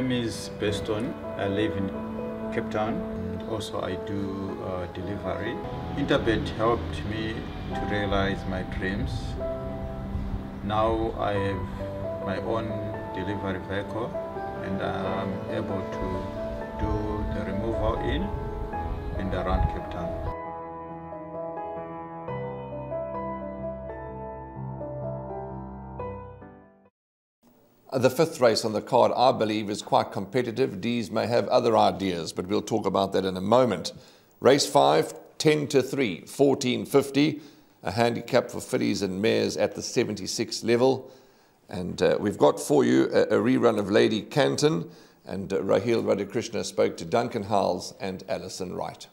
name is Baston. I live in Cape Town. Also, I do delivery. Interbet helped me to realize my dreams. Now I have my own delivery vehicle and I'm able to do the removal in and around Cape Town. The fifth race on the card, I believe, is quite competitive. Dees may have other ideas, but we'll talk about that in a moment. Race 5, 10-3, 14.50. A handicap for fillies and mares at the 76 level. And we've got for you a rerun of Lady Canton. And Raheel Radhakrishna spoke to Duncan Howells and Alison Wright.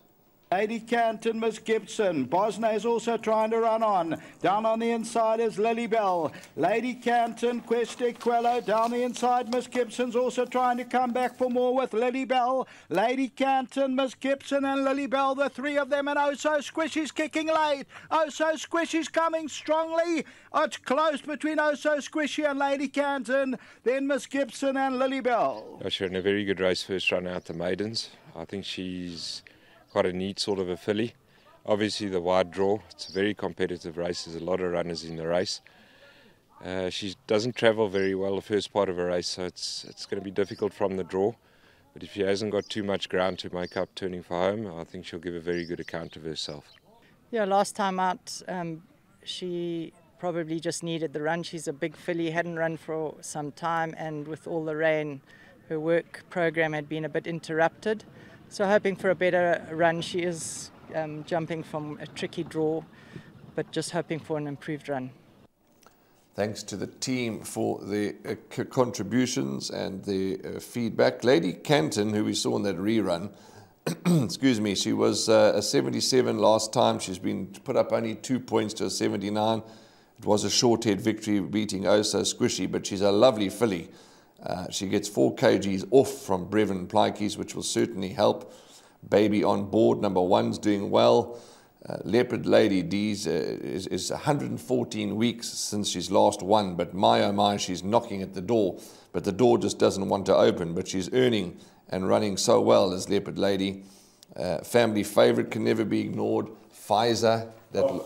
Lady Canton, Miss Gibson. Bosna is also trying to run on. Down on the inside is Lily Bell. Lady Canton, Queste Quello. Down the inside, Miss Gibson's also trying to come back for more with Lily Bell. Lady Canton, Miss Gibson and Lily Bell, the three of them. And Oh, So Squishy's kicking late. Oh, So Squishy's coming strongly. It's close between Oh, So Squishy and Lady Canton. Then Miss Gibson and Lily Bell. Oh, she ran a very good race first run out the maidens. I think she's quite a neat sort of a filly. Obviously the wide draw, it's a very competitive race, there's a lot of runners in the race. She doesn't travel very well the first part of her race, so it's going to be difficult from the draw. But if she hasn't got too much ground to make up turning for home, I think she'll give a very good account of herself. Yeah, last time out she probably just needed the run. She's a big filly, hadn't run for some time, and with all the rain her work program had been a bit interrupted. So hoping for a better run. She is jumping from a tricky draw, but just hoping for an improved run. Thanks to the team for the contributions and the feedback. Lady Canton, who we saw in that rerun, excuse me, she was a 77 last time. She's been put up only 2 points to a 79. It was a short-head victory beating Oh, So Squishy, but she's a lovely filly. She gets 4 kgs off from Brevin Plykies, which will certainly help. Baby On Board, number one's doing well. Leopard Lady D's is 114 weeks since she's last won, but my oh my, she's knocking at the door. But the door just doesn't want to open, but she's earning and running so well as Leopard Lady. Family favourite can never be ignored. Pfizer, that... Oh.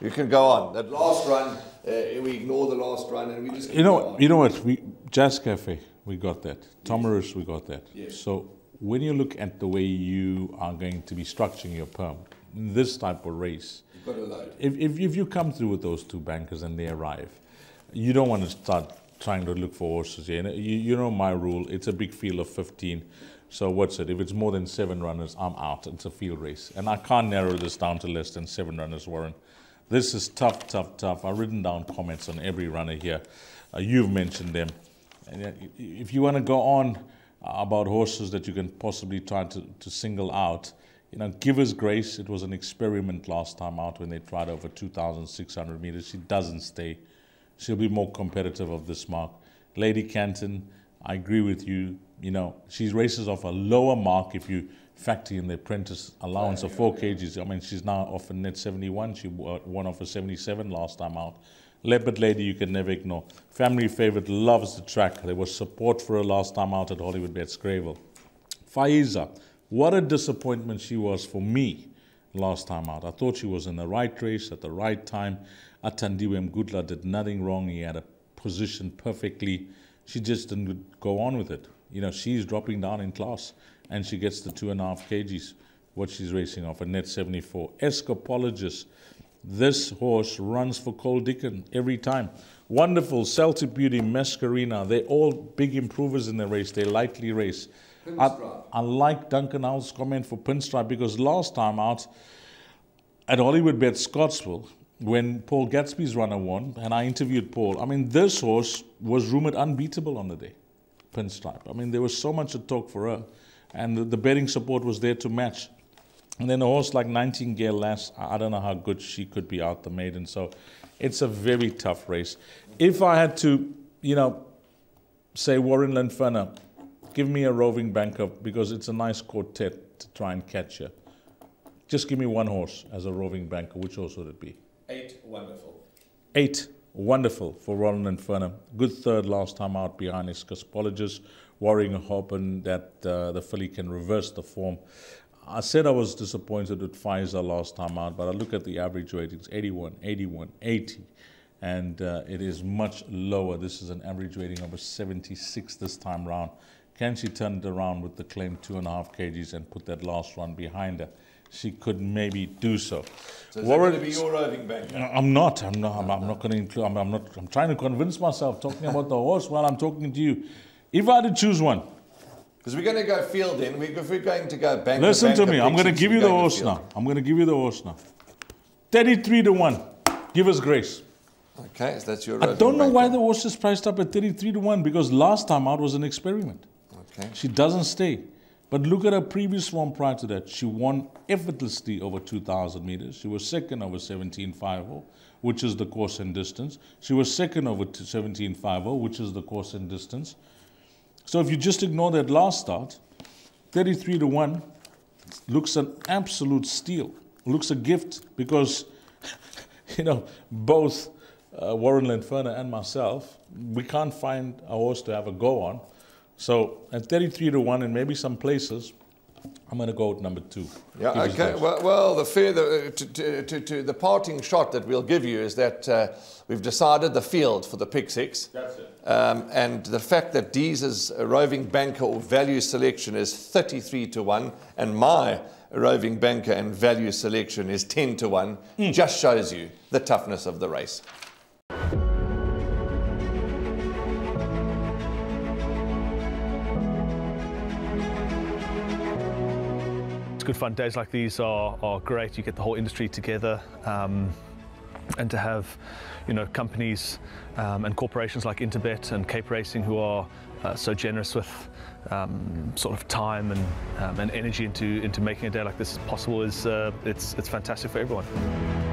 You can go on. That last run, we ignore the last run and we just... You know what? Jazz Cafe, we got that. Yes. Tom Morris, we got that. Yes. So when you look at the way you are going to be structuring your perm, this type of race, you've got to load. If you come through with those two bankers and they arrive, you don't want to start trying to look for horses here. You know my rule, it's a big field of 15. So what's it? If it's more than 7 runners, I'm out. It's a field race. And I can't narrow this down to less than 7 runners, Warren. This is tough, tough, tough. I've written down comments on every runner here. You've mentioned them. And if you want to go on about horses that you can possibly try to single out, you know, Give Us Grace. It was an experiment last time out when they tried over 2,600 meters. She doesn't stay. She'll be more competitive of this mark. Lady Canton, I agree with you. You know, she races off a lower mark if you factor in the apprentice allowance of 4 kgs. I mean, she's now off a net 71. She won off a 77 last time out. Leopard Lady, you can never ignore. Family favourite loves the track. There was support for her last time out at Hollywood Bets Scottsville. Faiza, what a disappointment she was for me last time out. I thought she was in the right race at the right time. Atandiwe Mgudla did nothing wrong. He had a position perfectly. She just didn't go on with it. You know, she's dropping down in class and she gets the 2.5 kgs, what she's racing off, a net 74. Escapologist, this horse runs for Cole Dicken every time. Wonderful, Celtic Beauty, Mascarina, they're all big improvers in the race. They lightly race. I like Duncan Howells' comment for Pinstripe, because last time out at Hollywood Bets Scottsville, when Paul Gatsby's runner won, and I interviewed Paul, I mean, this horse was rumoured unbeatable on the day, Pinstripe. I mean, there was so much to talk for her, and the betting support was there to match. And then a horse like Gale Lass, I don't know how good she could be out the maiden. So it's a very tough race. If I had to, you know, say Warren Lenferna, give me a roving banker, because it's a nice quartet to try and catch her. Just give me one horse as a roving banker. Which horse would it be? 8 Wonderful. 8 Wonderful for Warren Lenferna. Good third last time out behind his Escapologist. Warring hoping that the filly can reverse the form. I said I was disappointed with Pfizer last time out, but I look at the average ratings, 81, 81, 80, and it is much lower. This is an average rating of a 76 this time round. Can she turn it around with the claim 2.5 kgs and put that last one behind her? She could maybe do so. So is Warren, that going to be your roving bank? I'm trying to convince myself talking about the horse while I'm talking to you. If I had to choose one. Because we're going to go field in. If we're going to go bank. Listen to me. I'm going to give you the horse now. I'm going to give you the horse now. 33-1. Give Us Grace. Okay, so that's your... I don't know why the horse is priced up at 33-1 because last time out was an experiment. Okay. She doesn't stay. But look at her previous form prior to that. She won effortlessly over 2,000 meters. She was second over 17.50, which is the course and distance. She was second over 17.50, which is the course and distance. So if you just ignore that last start, 33-1 looks an absolute steal. Looks a gift because, you know, both Warren Lenferna and myself, we can't find a horse to have a go on. So at 33-1 and maybe some places, I'm going to go with number 2. Yeah, okay. Well, the further to the parting shot that we'll give you is that we've decided the field for the pick six. That's it. And the fact that Deez's roving banker or value selection is 33-1, and my roving banker and value selection is 10-1, just shows you the toughness of the race. It's good fun. Days like these are great. You get the whole industry together, and to have, you know, companies and corporations like Interbet and Cape Racing who are so generous with sort of time and energy into making a day like this possible is it's fantastic for everyone.